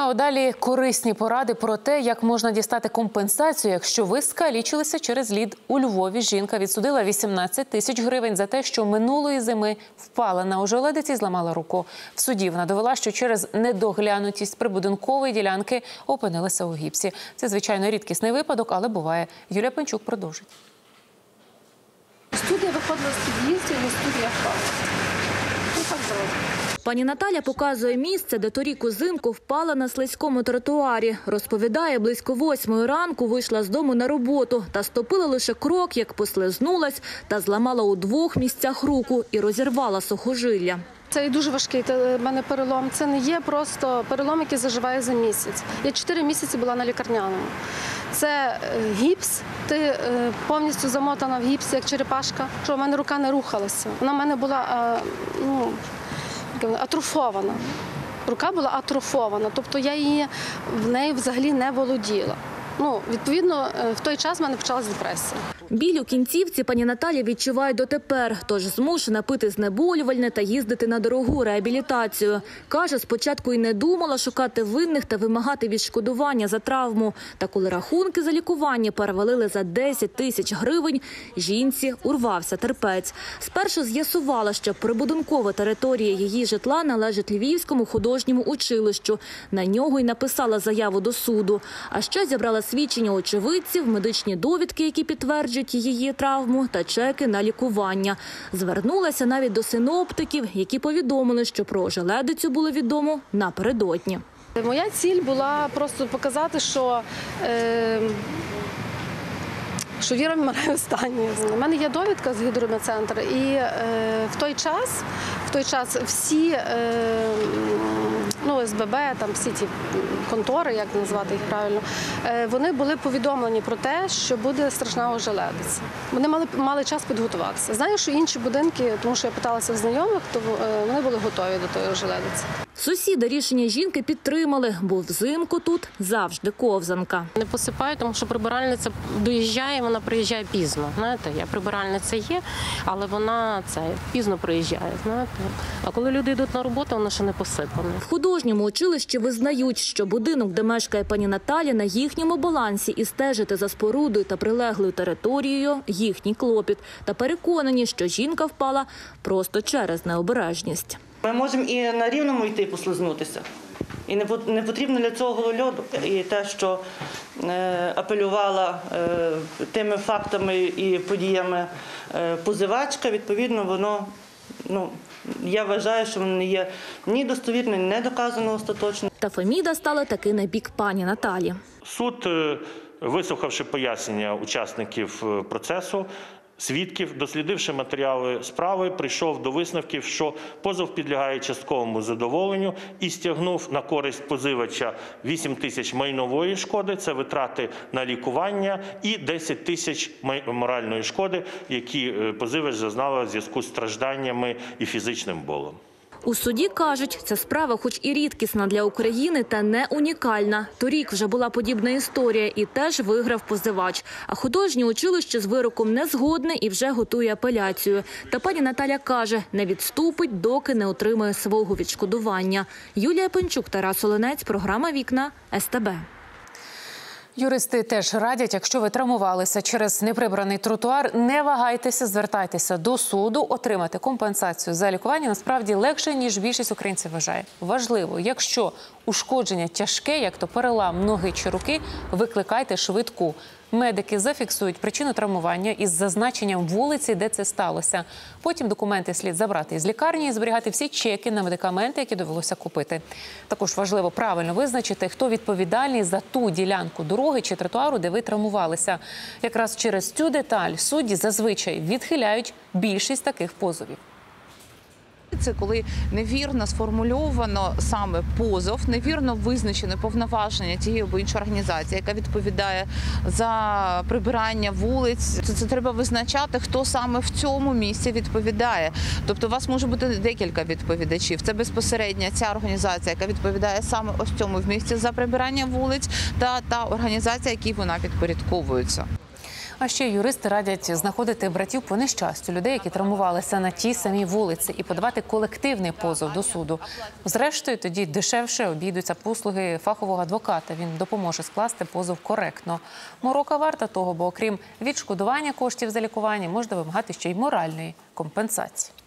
А далі корисні поради про те, як можна дістати компенсацію, якщо ви скалічилися через лід. У Львові жінка відсудила 18 тисяч гривень за те, що минулої зими впала на ожеледиці і зламала руку. В суді вона довела, що через недоглянутість прибудинкової ділянки опинилася у гіпсі. Це, звичайно, рідкісний випадок, але буває. Юля Пенчук продовжить. Студія виходила з під'їздів, і студія впала. Пані Наталя показує місце, де торік узимку впала на слизькому тротуарі. Розповідає, близько 8 ранку вийшла з дому на роботу та ступила лише крок, як послизнулась та зламала у двох місцях руку і розірвала сухожилля. Це і дуже важкий в мене перелом. Це не є просто перелом, який заживає за місяць. Я 4 місяці була на лікарняному. Це гіпс, ти повністю замотана в гіпсі, як черепашка, що в мене рука не рухалася. Вона в мене була, атрофована. Рука була атрофована, тобто я в неї взагалі не володіла. Відповідно, в той час в мене почалася депресія. Біль у кінцівці пані Наталя відчуває дотепер, тож змушена пити знеболювальне та їздити на дорогу реабілітацію. Каже, спочатку і не думала шукати винних та вимагати відшкодування за травму. Та коли рахунки за лікування перевалили за 10 тисяч гривень, жінці урвався терпець. Спершу з'ясувала, що прибудинкова територія її житла належить Львівському художньому училищу. На нього й написала заяву до суду. А ще зібрала свідчення очевидців, медичні довідки, які підтверджують її травму, та чеки на лікування. Звернулася навіть до синоптиків, які повідомили, що про ожеледицю було відомо напередодні. Моя ціль була просто показати, що Віра вмирає останньою. У мене є довідка з гідрометцентру, і в той час всі... СББ, всі ті контори, як назвати їх правильно, вони були повідомлені про те, що буде страшна ожеледиця. Вони мали час підготуватися. Знаю, що інші будинки, тому що я питалася в знайомих, то вони були готові до тої ожеледиці. Сусіди рішення жінки підтримали, бо взимку тут завжди ковзанка. Не посипаю, тому що прибиральниця доїжджає, вона приїжджає пізно. Прибиральниця є, але вона пізно приїжджає. А коли люди йдуть на роботу, вона ще не посипана. В художньому училищі визнають, що будинок, де мешкає пані Наталя, на їхньому балансі, і стежити за спорудою та прилеглою територією – їхній клопіт. Та переконані, що жінка впала просто через необережність. Ми можемо і на рівному йти послизнутися. І не потрібно для цього льоду. І те, що апелювала тими фактами і подіями позивачка, відповідно, воно, я вважаю, що воно не є ні достовірно, ні недоказано остаточно. Та Феміда стала таки на бік пані Наталі. Суд, вислухавши пояснення учасників процесу, свідків, дослідивши матеріали справи, прийшов до висновків, що позов підлягає частковому задоволенню і стягнув на користь позивача 8 тисяч майнової шкоди, це витрати на лікування, і 10 тисяч моральної шкоди, які позивач зазнала в зв'язку з стражданнями і фізичним болем. У суді кажуть, ця справа хоч і рідкісна для України, та не унікальна. Торік вже була подібна історія і теж виграв позивач. А художнє училище з вироком не згодне і вже готує апеляцію. Та пані Наталя каже, не відступить, доки не отримає свого відшкодування. Юлія Пенчук, Тарас Оленець, програма «Вікна», СТБ. Юристи теж радять, якщо ви травмувалися через неприбраний тротуар, не вагайтеся, звертайтеся до суду. Отримати компенсацію за лікування насправді легше, ніж більшість українців вважає. Важливо, якщо ушкодження тяжке, як то перелам ноги чи руки, викликайте швидку. Медики зафіксують причину травмування із зазначенням вулиці, де це сталося. Потім документи слід забрати із лікарні і зберігати всі чеки на медикаменти, які довелося купити. Також важливо правильно визначити, хто відповідальний за ту ділянку дороги чи тротуару, де ви травмувалися. Якраз через цю деталь судді зазвичай відхиляють більшість таких позовів. Це коли невірно сформульовано саме позов, невірно визначено повноваження тієї або іншої організації, яка відповідає за прибирання вулиць. Це треба визначати, хто саме в цьому місці відповідає. Тобто у вас може бути декілька відповідачів. Це безпосередньо ця організація, яка відповідає саме ось цьому в місці за прибирання вулиць, та організація, якій вона підпорядковується. А ще юристи радять знаходити братів по нещастю, людей, які травмувалися на тій самій вулиці, і подавати колективний позов до суду. Зрештою, тоді дешевше обійдуться послуги фахового адвоката. Він допоможе скласти позов коректно. Морока варта того, бо окрім відшкодування коштів за лікування, можна вимагати ще й моральної компенсації.